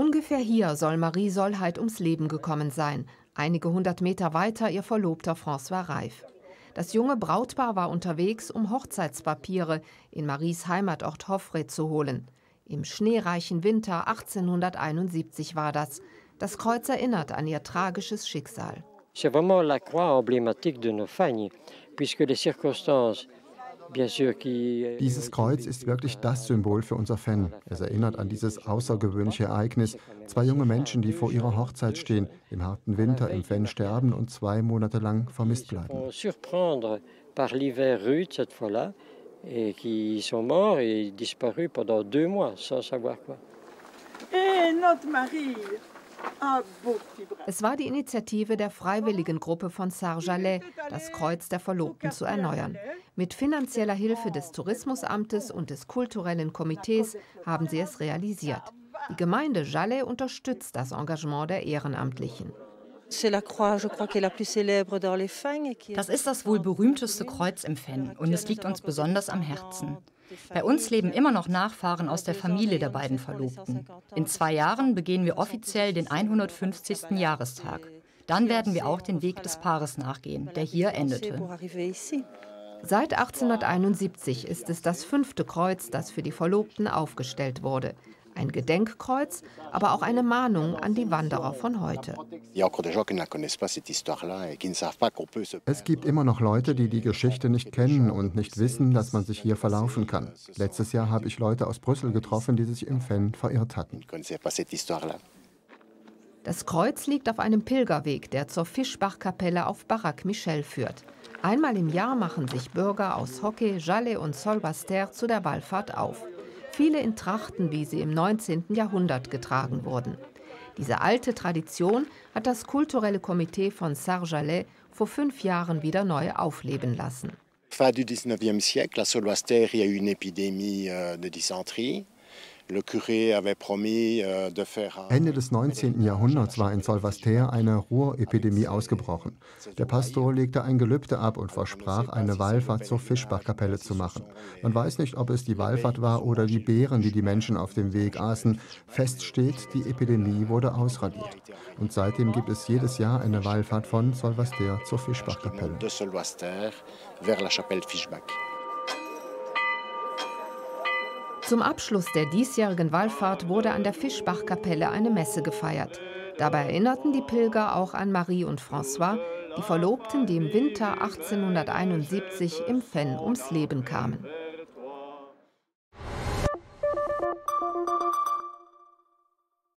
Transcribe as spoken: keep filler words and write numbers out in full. Ungefähr hier soll Marie Solheid ums Leben gekommen sein. Einige hundert Meter weiter ihr Verlobter François Reif. Das junge Brautpaar war unterwegs, um Hochzeitspapiere in Maries Heimatort Hoffre zu holen. Im schneereichen Winter achtzehnhunderteinundsiebzig war das. Das Kreuz erinnert an ihr tragisches Schicksal. C'est vraiment la croix emblématique de nos familles, puisque les circonstances. Dieses Kreuz ist wirklich das Symbol für unser Venn. Es erinnert an dieses außergewöhnliche Ereignis. Zwei junge Menschen, die vor ihrer Hochzeit stehen, im harten Winter im Venn sterben und zwei Monate lang vermisst bleiben. Es war die Initiative der Freiwilligengruppe von Sarjalais, das Kreuz der Verlobten zu erneuern. Mit finanzieller Hilfe des Tourismusamtes und des kulturellen Komitees haben sie es realisiert. Die Gemeinde Jalle unterstützt das Engagement der Ehrenamtlichen. Das ist das wohl berühmteste Kreuz im Venn und es liegt uns besonders am Herzen. Bei uns leben immer noch Nachfahren aus der Familie der beiden Verlobten. In zwei Jahren begehen wir offiziell den hundertfünfzigsten Jahrestag. Dann werden wir auch den Weg des Paares nachgehen, der hier endete. Seit achtzehnhunderteinundsiebzig ist es das fünfte Kreuz, das für die Verlobten aufgestellt wurde. Ein Gedenkkreuz, aber auch eine Mahnung an die Wanderer von heute. Es gibt immer noch Leute, die die Geschichte nicht kennen und nicht wissen, dass man sich hier verlaufen kann. Letztes Jahr habe ich Leute aus Brüssel getroffen, die sich im Venn verirrt hatten. Das Kreuz liegt auf einem Pilgerweg, der zur Fischbachkapelle auf Baraque Michel führt. Einmal im Jahr machen sich Bürger aus Hockey, Jalle und Solwaster zu der Wallfahrt auf. Viele in Trachten, wie sie im neunzehnten Jahrhundert getragen wurden. Diese alte Tradition hat das kulturelle Komitee von Sarjalais vor fünf Jahren wieder neu aufleben lassen. Fin du dix-neuvième siècle, à Solwaster, il y a eu une épidémie de dysenterie. Ende des neunzehnten Jahrhunderts war in Solwaster eine Ruhrepidemie ausgebrochen. Der Pastor legte ein Gelübde ab und versprach, eine Wallfahrt zur Fischbachkapelle zu machen. Man weiß nicht, ob es die Wallfahrt war oder die Beeren, die die Menschen auf dem Weg aßen. Fest steht, die Epidemie wurde ausradiert. Und seitdem gibt es jedes Jahr eine Wallfahrt von Solwaster zur Fischbachkapelle. Zum Abschluss der diesjährigen Wallfahrt wurde an der Fischbachkapelle eine Messe gefeiert. Dabei erinnerten die Pilger auch an Marie und François, die Verlobten, die im Winter achtzehnhunderteinundsiebzig im Venn ums Leben kamen.